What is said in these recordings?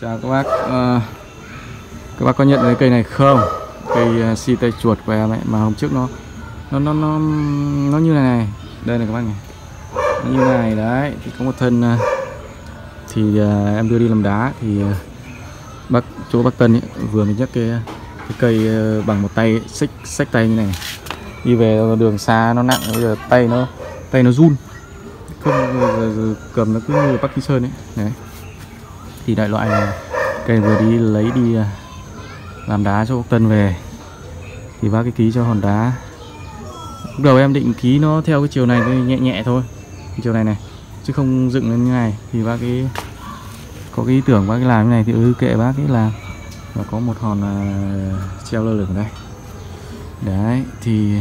Chào các bác, các bác có nhận thấy cây này không? Cây si tay chuột của em ấy, mà hôm trước nó như này. Đây này các bác này, nó như này đấy. Thì có một thân thì em đưa đi làm đá, thì bác Tân ấy, vừa mới nhấc cái cây bằng một tay, xách tay như này, đi về đường xa nó nặng, bây giờ tay nó run, không cầm nó cứ như bác Kỳ Sơn ấy đấy. Thì đại loại này, cây vừa đi lấy đi làm đá cho bác Tân về, thì bác cái ký cho hòn đá. Lúc đầu em định ký nó theo cái chiều này nhẹ nhẹ thôi, chiều này này, chứ không dựng lên như này. Thì bác cái có cái ý tưởng bác cái làm như này thì kệ bác ấy làm. Và có một hòn treo lơ lửng ở đây đấy, thì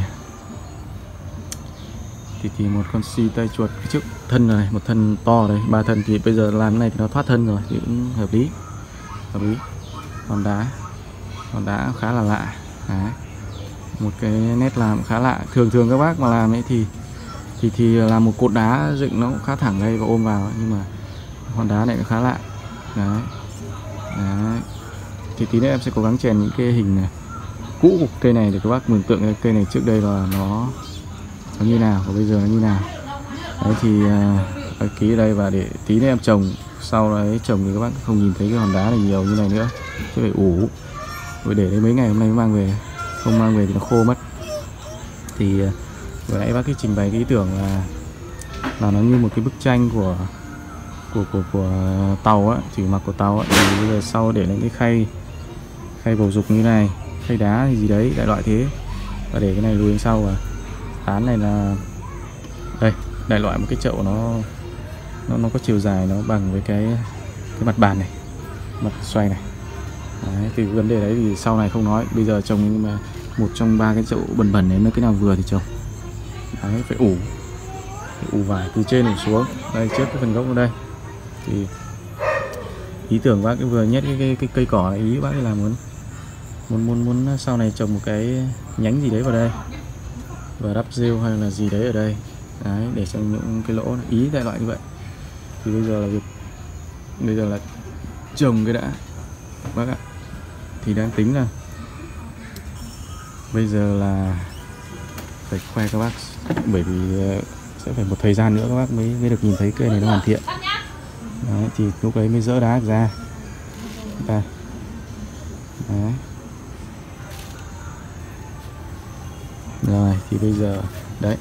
một con si tay chuột cái trước thân này, một thân to đấy, ba thân, thì bây giờ làm cái này thì nó thoát thân rồi thì cũng hợp lý, hợp lý. Hòn đá khá là lạ đấy. Một cái nét làm khá lạ. Thường các bác mà làm ấy thì làm một cột đá dựng nó cũng khá thẳng đây và ôm vào ấy. Nhưng mà hòn đá này nó khá lạ đấy. Đấy, thì tí nữa em sẽ cố gắng chèn những cái hình này, cũ của cây này để các bác mường tượng cây này trước đây là nó như nào và bây giờ nó như nào. Đấy thì ký ở đây, và để tí nữa em trồng, sau đấy trồng thì các bác không nhìn thấy cái hòn đá này nhiều như này nữa, chứ phải ủ rồi để đấy mấy ngày, hôm nay mới mang về, không mang về thì nó khô mất. Thì vừa nãy bác cái trình bày cái ý tưởng là nó như một cái bức tranh của tàu á, thủy mặc của tàu á. Thì bây giờ sau để lên cái khay bầu dục như này, khay đá thì gì đấy, đại loại thế, và để cái này lùi đến sau. Và tán này là đây, đại loại một cái chậu nó có chiều dài nó bằng với cái mặt bàn này, mặt xoay này. Đấy, thì vấn đề đấy thì sau này không nói, bây giờ trồng mà một trong ba cái chậu bẩn bẩn đấy, nó cái nào vừa thì trồng. Đấy, phải ủ vải từ trên ủ xuống đây, trước cái phần gốc ở đây. Thì ý tưởng bác vừa nhét cái cây cỏ này, ý bác là muốn sau này trồng một cái nhánh gì đấy vào đây và đắp rêu hay là gì đấy ở đây đấy, để trong những cái lỗ này. Ý đại loại như vậy. Thì bây giờ là trồng cái đã bác ạ. Thì đang tính là bây giờ là phải khoe các bác, bởi vì sẽ phải một thời gian nữa các bác mới được nhìn thấy cây này nó hoàn thiện. Đấy, thì lúc ấy mới dỡ đá ra đây. Đấy. Rồi thì bây giờ đấy,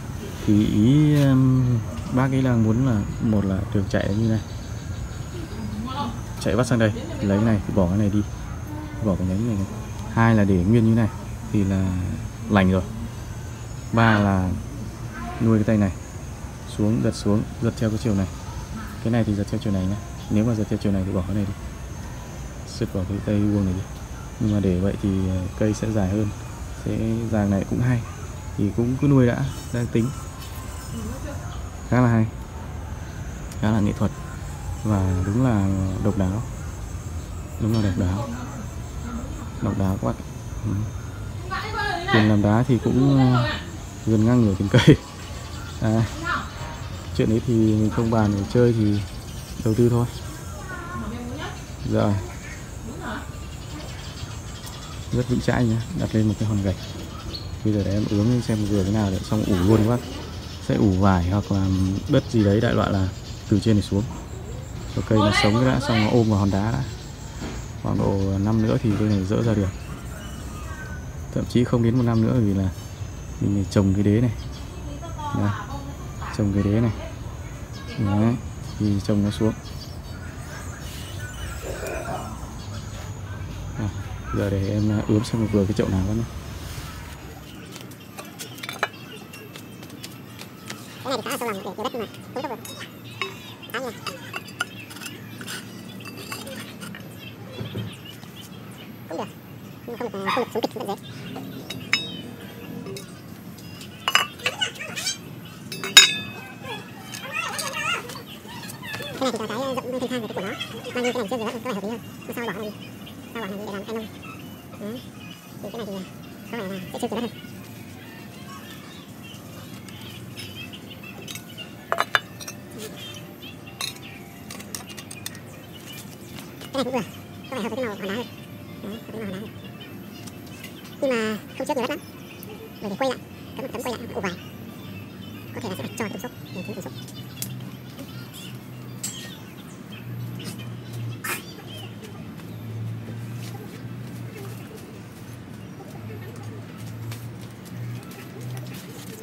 thì ý bác ấy đang muốn là, một là đường chạy như này, chạy bắt sang đây lấy cái này thì bỏ cái này đi, bỏ cái nhánh này, này. Hai là để nguyên như này thì là lành rồi. Ba là nuôi cái tay này xuống, giật xuống, giật theo cái chiều này, cái này thì giật theo chiều này nhé. Nếu mà giật theo chiều này thì bỏ cái này đi, sứt bỏ cái tay vuông này đi. Nhưng mà để vậy thì cây sẽ dài hơn, sẽ dài này cũng hay, thì cũng cứ nuôi đã, đang tính khá là hay, khá là nghệ thuật và đúng là độc đáo, đúng là độc đáo quá. Tiền làm đá thì cũng gần ngang nhiều tiền cây. Chuyện đấy thì mình không bàn, để chơi thì đầu tư thôi. Rồi, rất vững chãi nhá, đặt lên một cái hòn gạch. Bây giờ để em ướm xem vừa thế nào để xong ủ luôn các bác. Sẽ ủ vải hoặc là đất gì đấy, đại loại là từ trên này xuống. Cho cây nó sống đã, xong nó ôm vào hòn đá đã. Khoảng độ 5 nữa thì cây này dỡ ra được. Thậm chí không đến 1 năm nữa, vì là mình trồng cái đế này. Đây, trồng cái đế này. Đấy, thì trồng nó xuống. À, giờ để em ướm xem vừa cái chậu nào đó nữa. Cái này cũng vừa. cái này hợp với cái màu hồi nãy. Đấy, hợp với màu hồi nãy. Nhưng mà không chết nhiều đất lắm. Bởi vì quay lại, cắm một tấm quay lại ủ vàng. Có thể là sẽ phải cho tùng xúc, mình tính tùng xúc.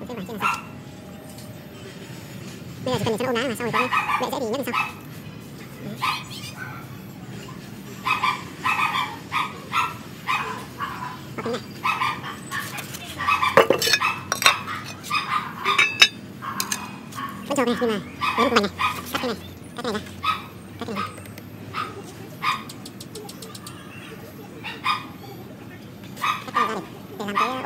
Của cái vải trên vào xong. Bây giờ chỉ cần để cho nó ôm đá vào xong rồi có bệ dễ thì nhấc vào xong. Vẫn trộn này nhưng mà lấy một mảnh này. Cắt cái này. Cắt cái này ra. Cắt cái này ra.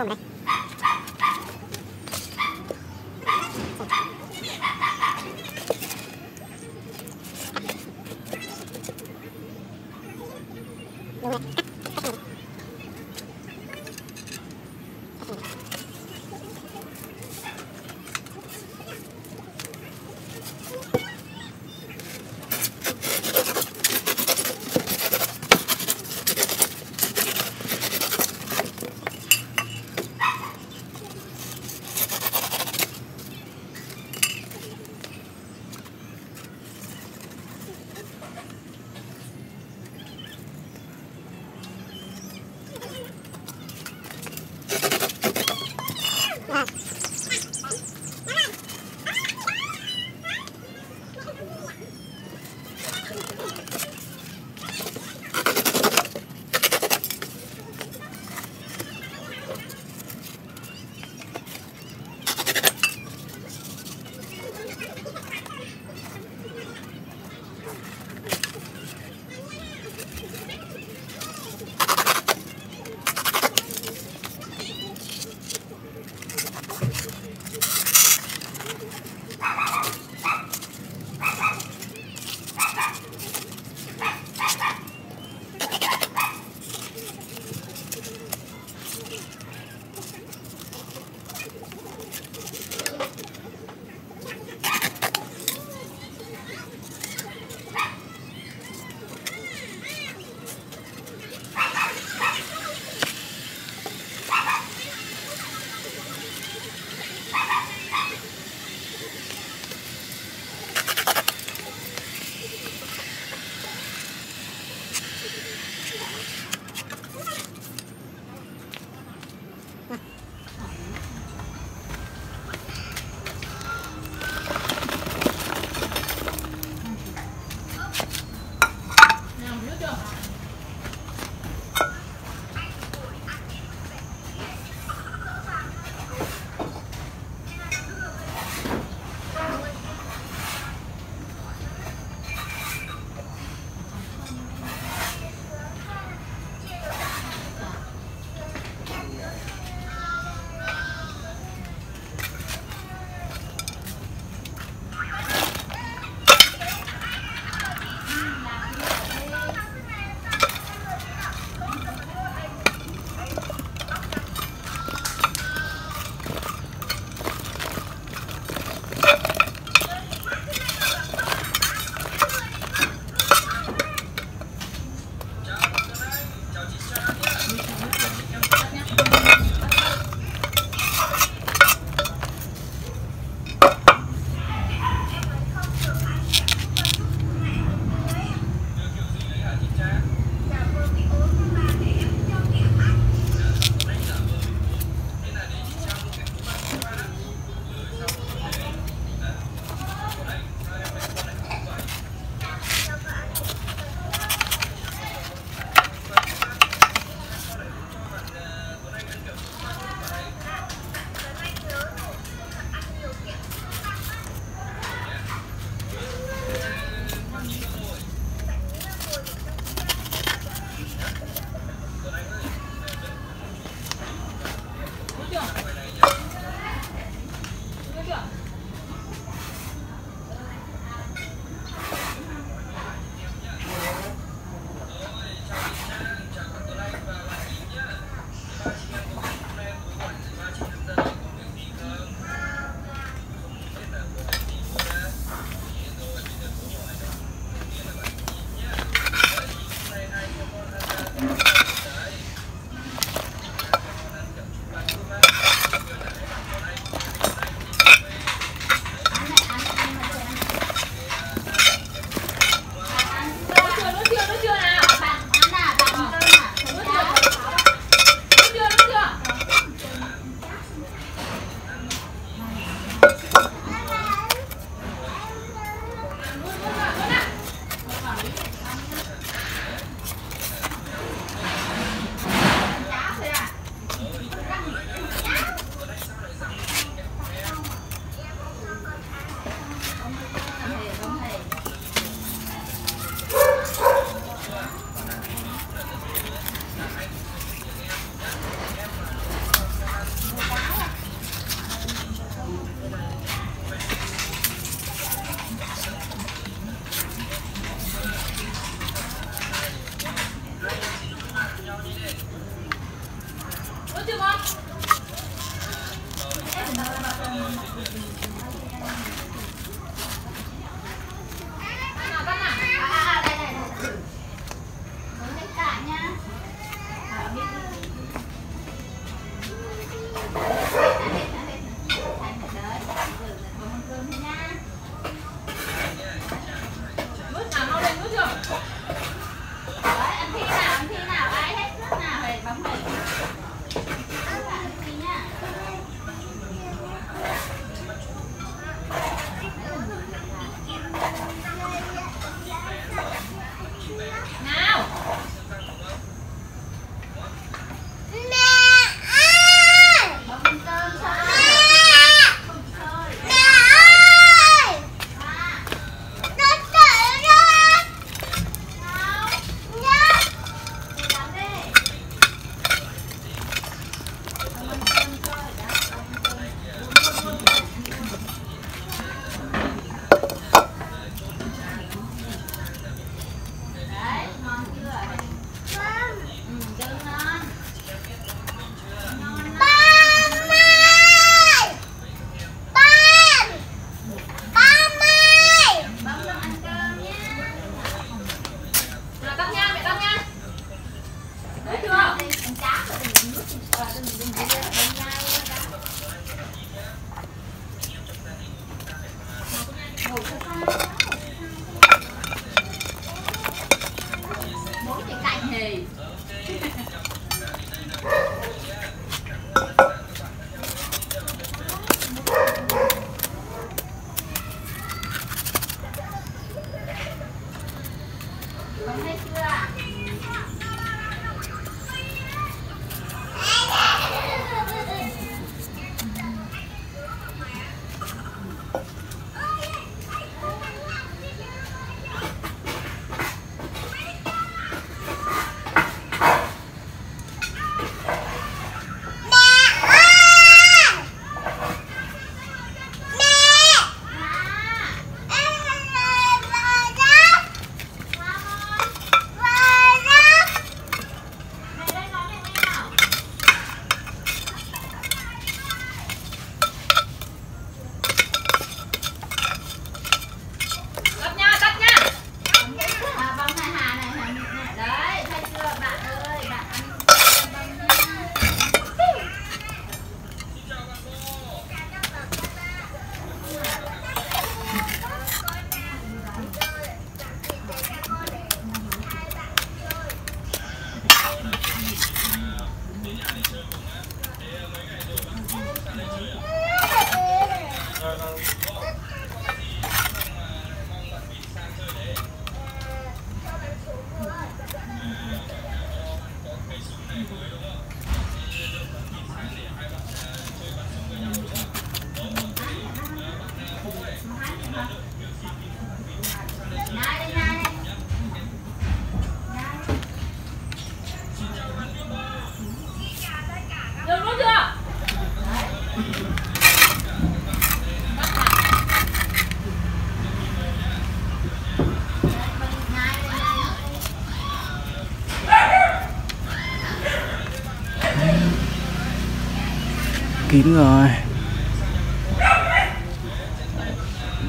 Kín rồi,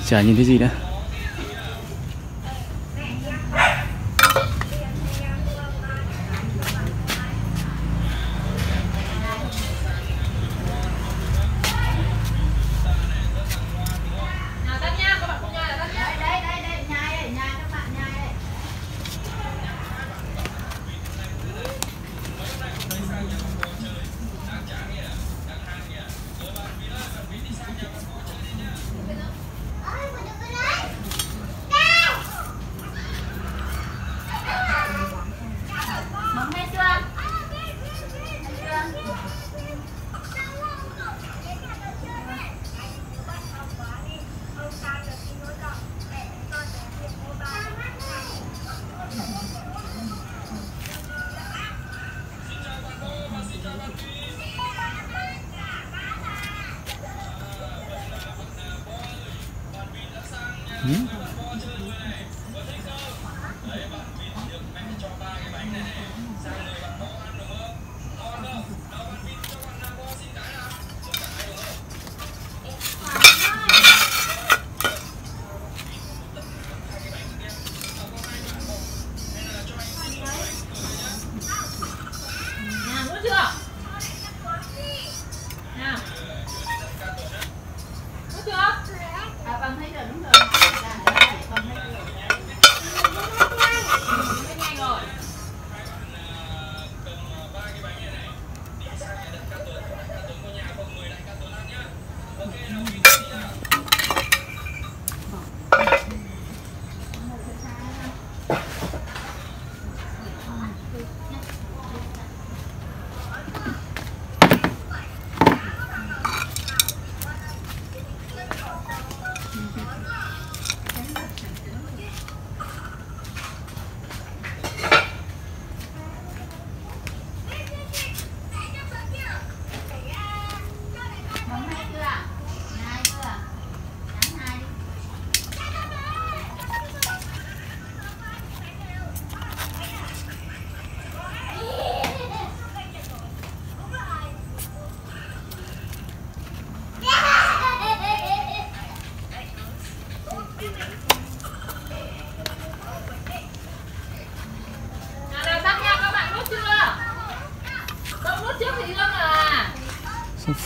chả nhìn thấy gì nữa.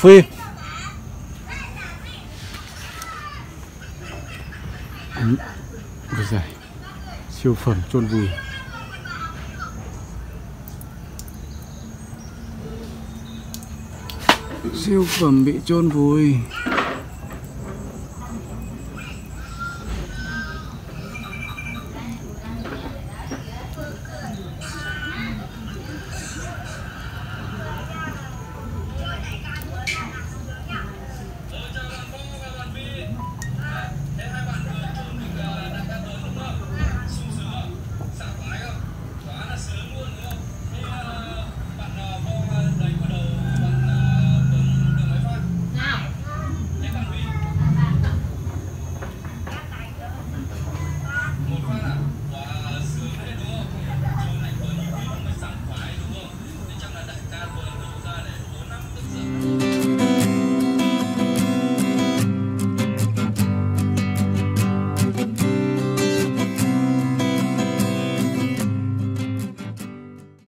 Phim ôi giời, siêu phẩm chôn vùi. Siêu phẩm bị chôn vùi.